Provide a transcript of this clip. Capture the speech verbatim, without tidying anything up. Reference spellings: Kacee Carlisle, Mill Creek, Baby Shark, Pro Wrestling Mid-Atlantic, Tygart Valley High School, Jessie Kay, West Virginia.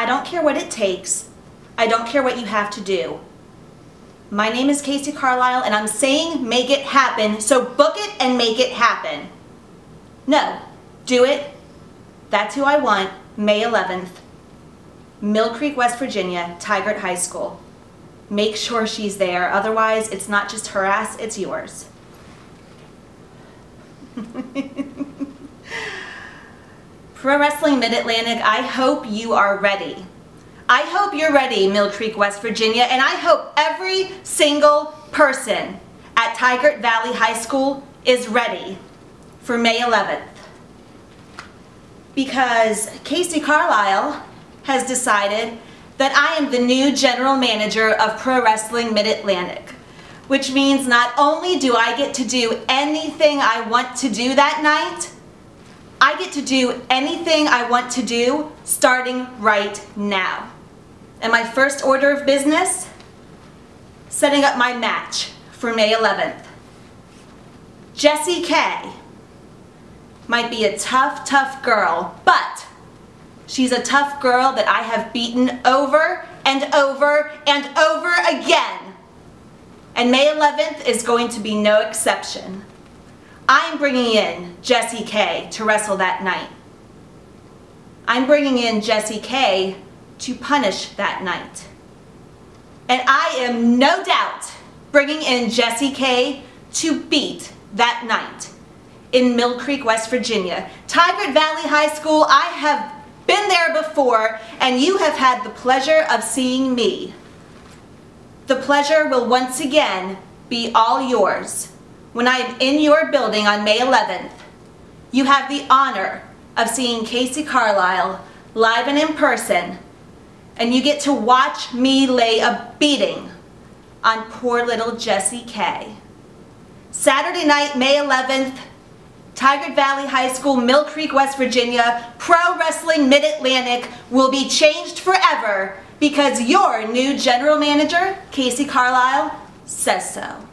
I don't care what it takes. I don't care what you have to do. My name is Kacee Carlisle, and I'm saying make it happen, so book it and make it happen. No, do it. That's who I want, May eleventh. Mill Creek, West Virginia, Tygart High School. Make sure she's there, otherwise it's not just her ass, it's yours. Pro Wrestling Mid-Atlantic, I hope you are ready. I hope you're ready, Mill Creek, West Virginia, and I hope every single person at Tygart Valley High School is ready for May eleventh. Because Kacee Carlisle has decided that I am the new general manager of Pro Wrestling Mid-Atlantic, which means not only do I get to do anything I want to do that night, I get to do anything I want to do starting right now. And my first order of business, setting up my match for May eleventh. Jessie Kay might be a tough, tough girl, but she's a tough girl that I have beaten over and over and over again. And May eleventh is going to be no exception. I'm bringing in Jessie Kay to wrestle that night. I'm bringing in Jessie Kay to punish that night. And I am no doubt bringing in Jessie Kay to beat that night in Mill Creek, West Virginia. Tygart Valley High School, I have been there before, and you have had the pleasure of seeing me. The pleasure will once again be all yours. When I am in your building on May eleventh, you have the honor of seeing Kacee Carlisle live and in person, and you get to watch me lay a beating on poor little Jessie Kay. Saturday night, May eleventh, Tygart Valley High School, Mill Creek, West Virginia, Pro Wrestling Mid-Atlantic will be changed forever because your new general manager, Kacee Carlisle, says so.